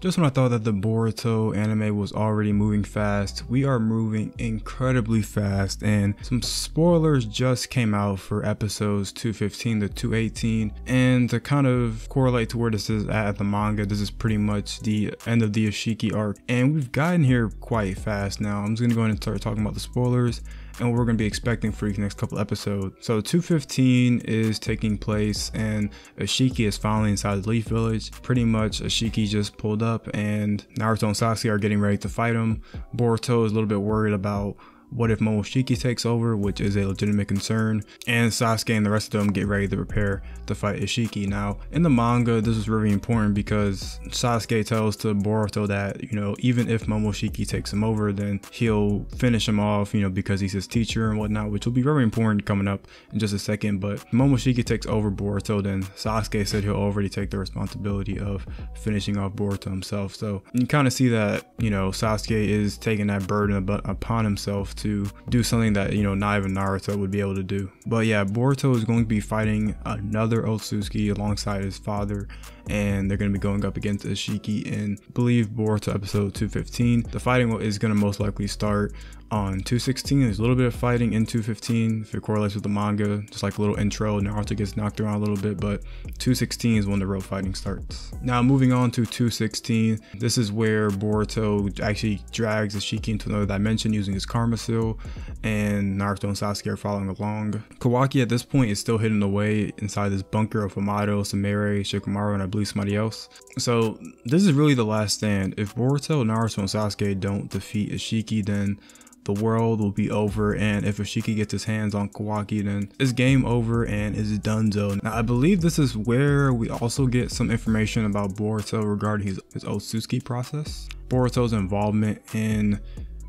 Just when I thought that the Boruto anime was already moving fast, we are moving incredibly fast, and some spoilers just came out for episodes 215 to 218. And to kind of correlate to where this is at the manga, this is pretty much the end of the Isshiki arc, and we've gotten here quite fast now. I'm just gonna go ahead and start talking about the spoilers and what we're going to be expecting for each next couple episodes. So 215 is taking place and Isshiki is finally inside the Leaf Village. Pretty much Isshiki just pulled up and Naruto and Sasuke are getting ready to fight him. Boruto is a little bit worried about what if Momoshiki takes over, which is a legitimate concern, and Sasuke and the rest of them get ready to prepare to fight Isshiki. Now, in the manga, this is really important because Sasuke tells to Boruto that, you know, even if Momoshiki takes him over, then he'll finish him off, you know, because he's his teacher and whatnot, which will be very important coming up in just a second. But if Momoshiki takes over Boruto, then Sasuke said he'll already take the responsibility of finishing off Boruto himself. So you kind of see that, you know, Sasuke is taking that burden upon himself to do something that, you know, not even Naruto would be able to do. But yeah, Boruto is going to be fighting another Otsutsuki alongside his father, and they're going to be going up against Isshiki in, I believe, Boruto episode 215. The fighting is going to most likely start on 216. There's a little bit of fighting in 215 if it correlates with the manga, just like a little intro. Naruto gets knocked around a little bit, but 216 is when the real fighting starts. Now moving on to 216, this is where Boruto actually drags Isshiki into another dimension using his karma seal, and Naruto and Sasuke are following along. Kawaki at this point is still hidden away inside this bunker of Amado, Samere, Shikamaru, and I believe somebody else. So this is really the last stand. If Boruto, Naruto, and Sasuke don't defeat Isshiki, then the world will be over, and if Isshiki gets his hands on Kawaki, then it's game over and it's donezo. Now I believe this is where we also get some information about Boruto regarding his Otsutsuki process, Boruto's involvement in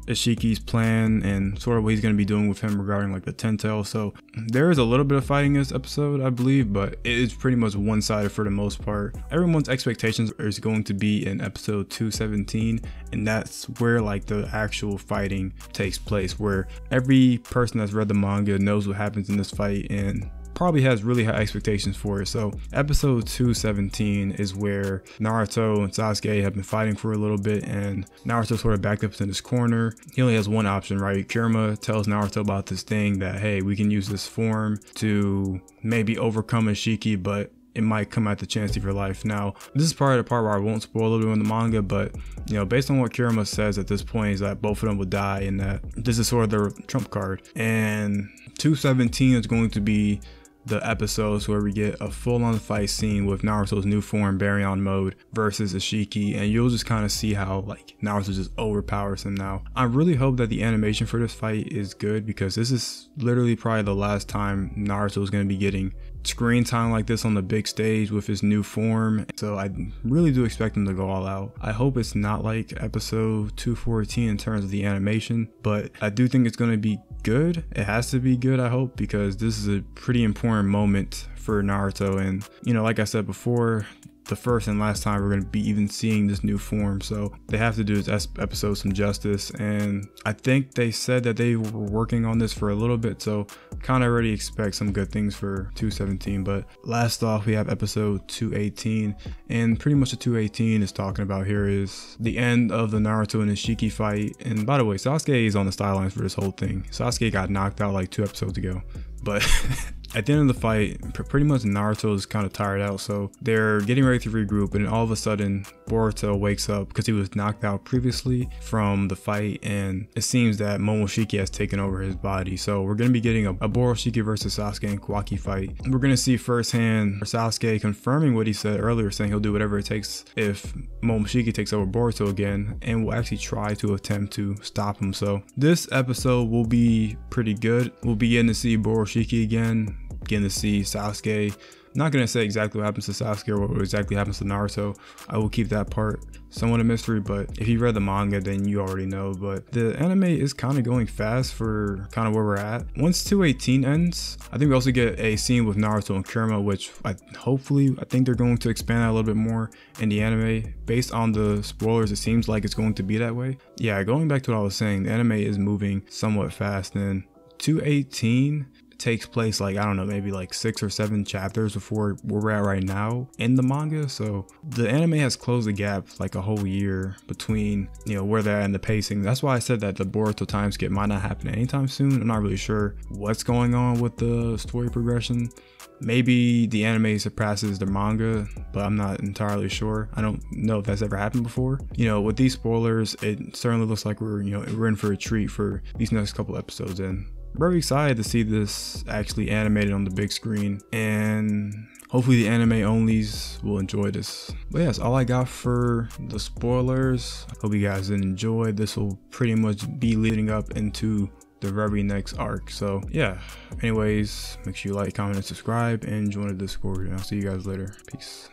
Ishiki's plan, and sort of what he's going to be doing with him regarding like the Tentail. So there is a little bit of fighting in this episode, I believe, but it is pretty much one-sided for the most part. Everyone's expectations is going to be in episode 217, and that's where like the actual fighting takes place, where every person that's read the manga knows what happens in this fight and probably has really high expectations for it. So episode 217 is where Naruto and Sasuke have been fighting for a little bit, and Naruto sort of backed up in his corner. He only has one option, right? Kurama tells Naruto about this thing that, hey, we can use this form to maybe overcome Isshiki, but it might come at the chance of your life. Now, this is probably the part where I won't spoil a little bit in the manga, but you know, based on what Kurama says at this point is that both of them will die, and that this is sort of their trump card. And 217 is going to be the episodes where we get a full-on fight scene with Naruto's new form, Baryon Mode, versus Isshiki, and you'll just kind of see how like Naruto just overpowers him. Now, I really hope that the animation for this fight is good, because this is literally probably the last time Naruto is going to be getting screen time like this on the big stage with his new form. So I really do expect him to go all out. I hope it's not like episode 214 in terms of the animation, but I do think it's going to be good. It has to be good, I hope, because this is a pretty important moment for Naruto, and you know, like I said before, the first and last time we're going to be even seeing this new form, so they have to do this episode some justice. And I think they said that they were working on this for a little bit, so kind of already expect some good things for 217. But last off, we have episode 218, and pretty much the 218 is talking about here is the end of the Naruto and Isshiki fight. And by the way, Sasuke is on the sidelines for this whole thing. Sasuke got knocked out like 2 episodes ago, but at the end of the fight, pretty much Naruto is kind of tired out, so they're getting ready to regroup, and all of a sudden Boruto wakes up because he was knocked out previously from the fight, and it seems that Momoshiki has taken over his body. So we're going to be getting a Boroshiki versus Sasuke and Kawaki fight. We're going to see firsthand Sasuke confirming what he said earlier, saying he'll do whatever it takes if Momoshiki takes over Boruto again, and will actually try to attempt to stop him. So this episode will be pretty good. We'll be getting to see Boroshiki again, getting to see Sasuke. Not gonna say exactly what happens to Sasuke or what exactly happens to Naruto. I will keep that part somewhat a mystery, but if you read the manga, then you already know. But the anime is kind of going fast for kind of where we're at. Once 218 ends, I think we also get a scene with Naruto and Kurama, which I think they're going to expand that a little bit more in the anime. Based on the spoilers, it seems like it's going to be that way. Yeah, going back to what I was saying, the anime is moving somewhat fast, and 218 takes place like, I don't know, maybe like 6 or 7 chapters before where we're at right now in the manga. So the anime has closed the gap like a whole year between, you know, where they're at and the pacing. That's why I said that the Boruto time skip might not happen anytime soon. I'm not really sure what's going on with the story progression. Maybe the anime surpasses the manga, but I'm not entirely sure. I don't know if that's ever happened before. You know, with these spoilers, it certainly looks like we're, you know, we're in for a treat for these next couple episodes, and very excited to see this actually animated on the big screen, and hopefully the anime onlys will enjoy this. But yeah, that's all I got for the spoilers. I hope you guys enjoyed. This will pretty much be leading up into the very next arc. So yeah, anyways, make sure you like, comment, and subscribe, and join the Discord, and I'll see you guys later. Peace.